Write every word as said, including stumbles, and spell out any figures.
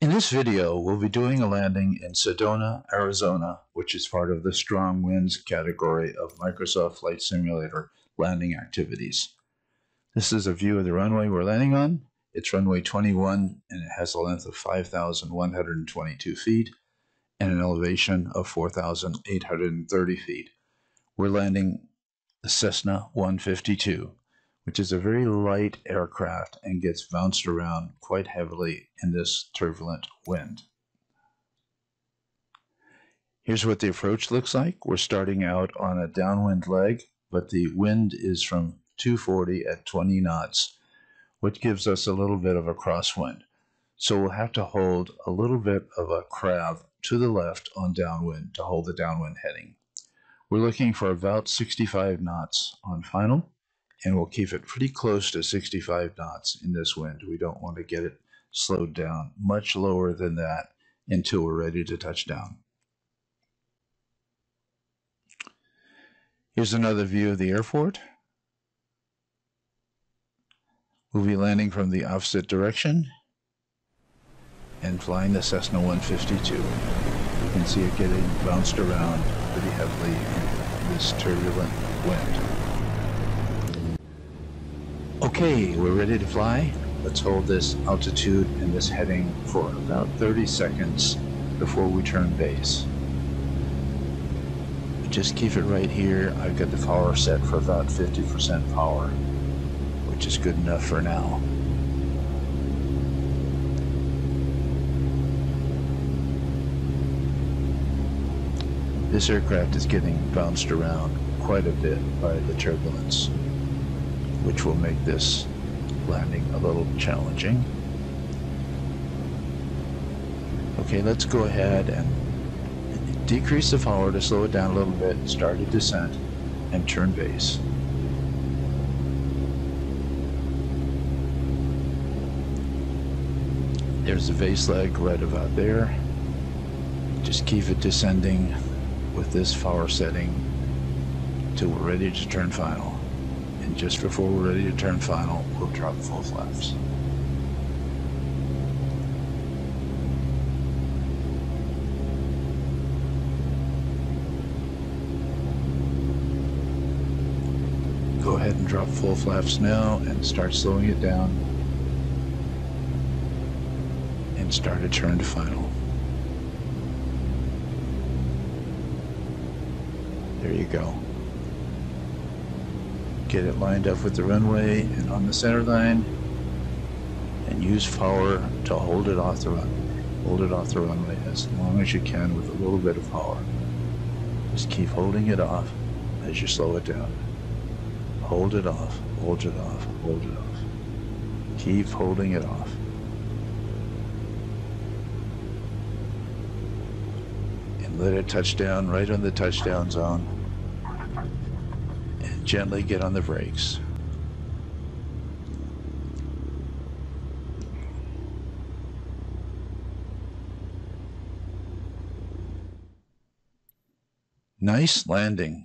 In this video, we'll be doing a landing in Sedona, Arizona, which is part of the Strong Winds category of Microsoft Flight Simulator landing activities. This is a view of the runway we're landing on. It's runway twenty-one, and it has a length of five thousand one hundred twenty-two feet and an elevation of four thousand eight hundred thirty feet. We're landing the Cessna one fifty-two. Which is a very light aircraft and gets bounced around quite heavily in this turbulent wind. Here's what the approach looks like. We're starting out on a downwind leg, but the wind is from two forty at twenty knots, which gives us a little bit of a crosswind. So we'll have to hold a little bit of a crab to the left on downwind to hold the downwind heading. We're looking for about sixty-five knots on final. And we'll keep it pretty close to sixty-five knots in this wind. We don't want to get it slowed down much lower than that until we're ready to touch down. Here's another view of the airport. We'll be landing from the opposite direction and flying the Cessna one fifty-two. You can see it getting bounced around pretty heavily in this turbulent wind. Okay, we're ready to fly. Let's hold this altitude and this heading for about thirty seconds before we turn base. Just keep it right here. I've got the power set for about fifty percent power, which is good enough for now. This aircraft is getting bounced around quite a bit by the turbulence, which will make this landing a little challenging. Okay, let's go ahead and decrease the power to slow it down a little bit, start a descent, and turn base. There's the base leg right about there. Just keep it descending with this power setting till we're ready to turn final. And just before we're ready to turn final, we'll drop full flaps. Go ahead and drop full flaps now and start slowing it down and start a turn to final. There you go. Get it lined up with the runway and on the center line, and use power to hold it off the runway. Hold it off the runway as long as you can with a little bit of power. Just keep holding it off as you slow it down. Hold it off, hold it off, hold it off. Keep holding it off. And let it touch down right on the touchdown zone. Gently get on the brakes. Nice landing.